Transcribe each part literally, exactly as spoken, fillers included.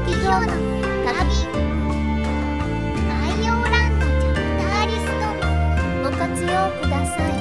企業の並び概要欄のチャプターリストもご活用ください。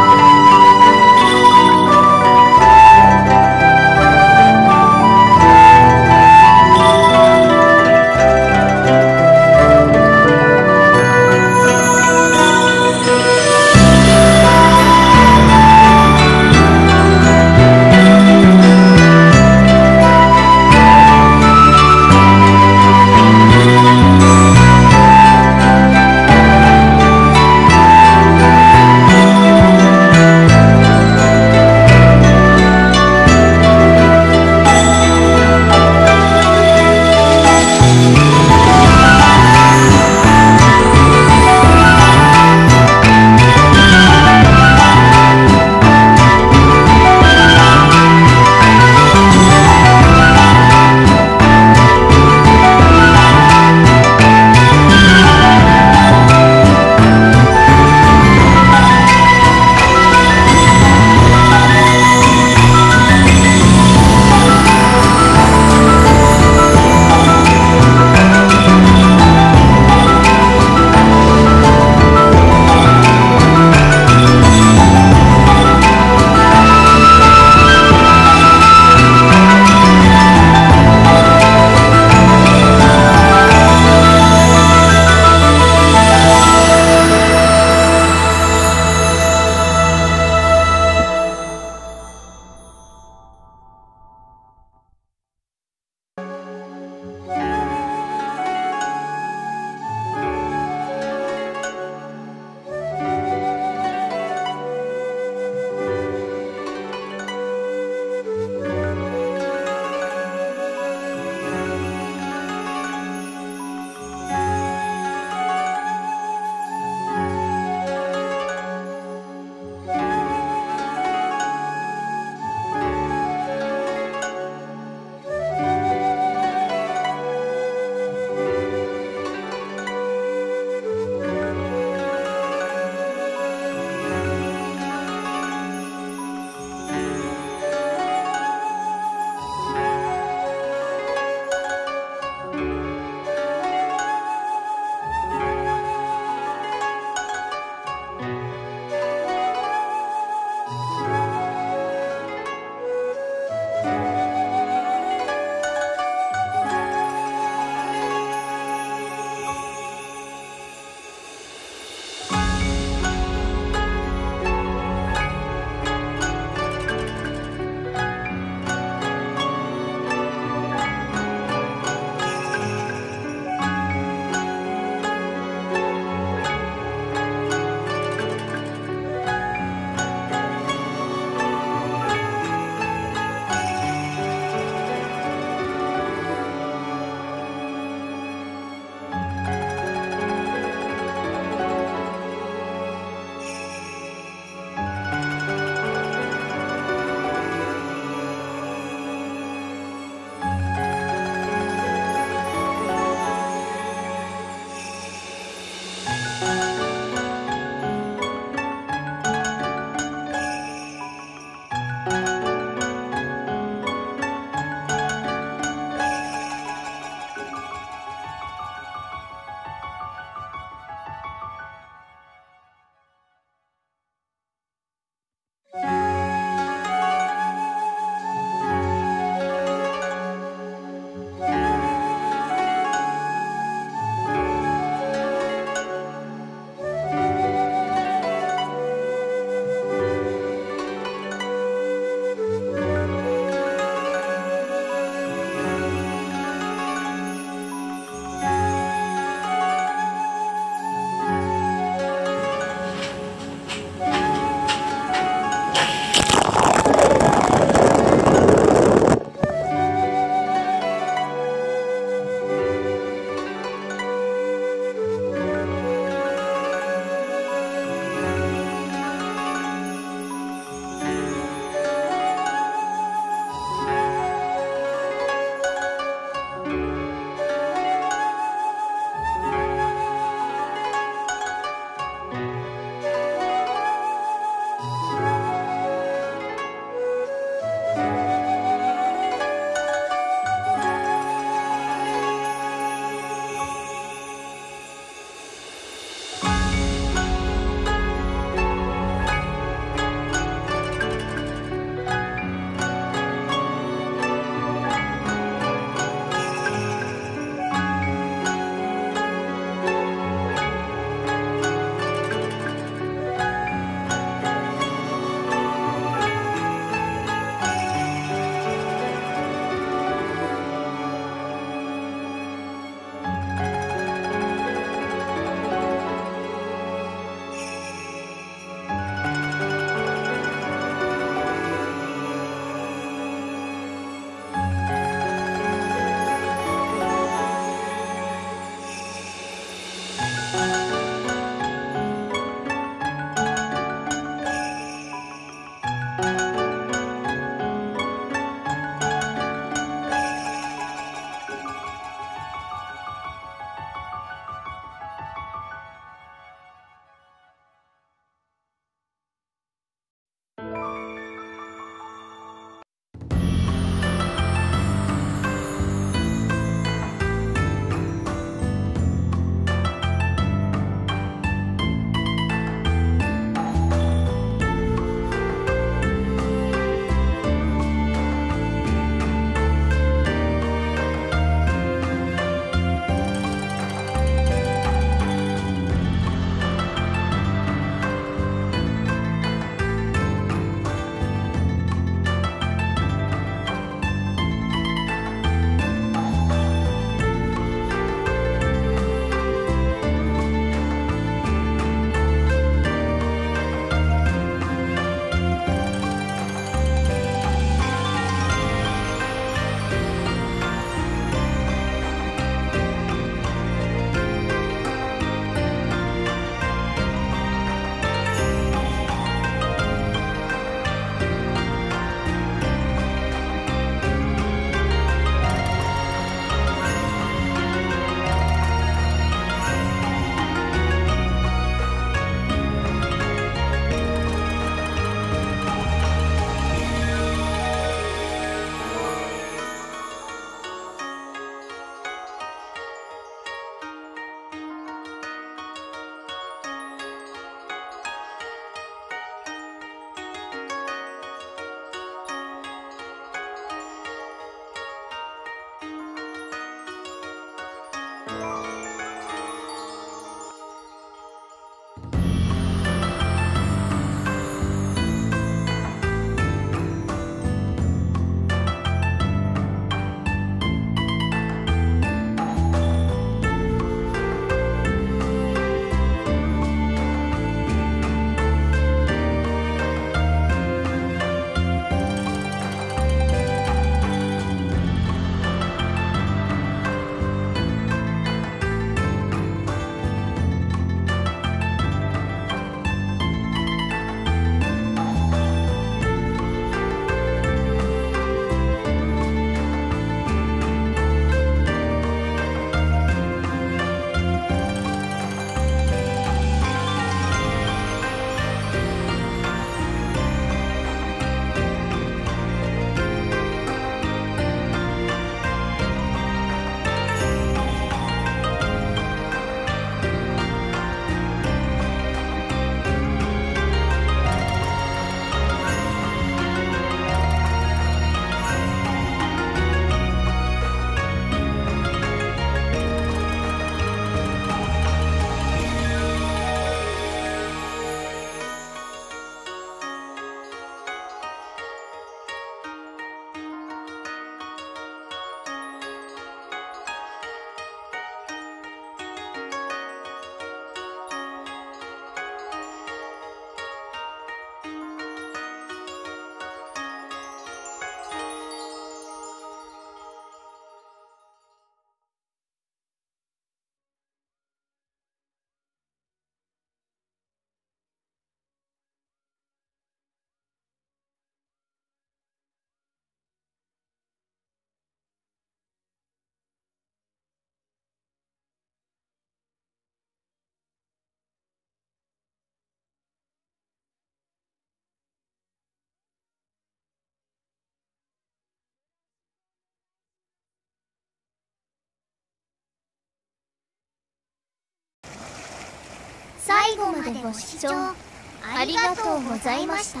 最後までご視聴ありがとうございました。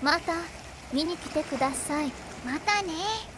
また見に来てください。またね。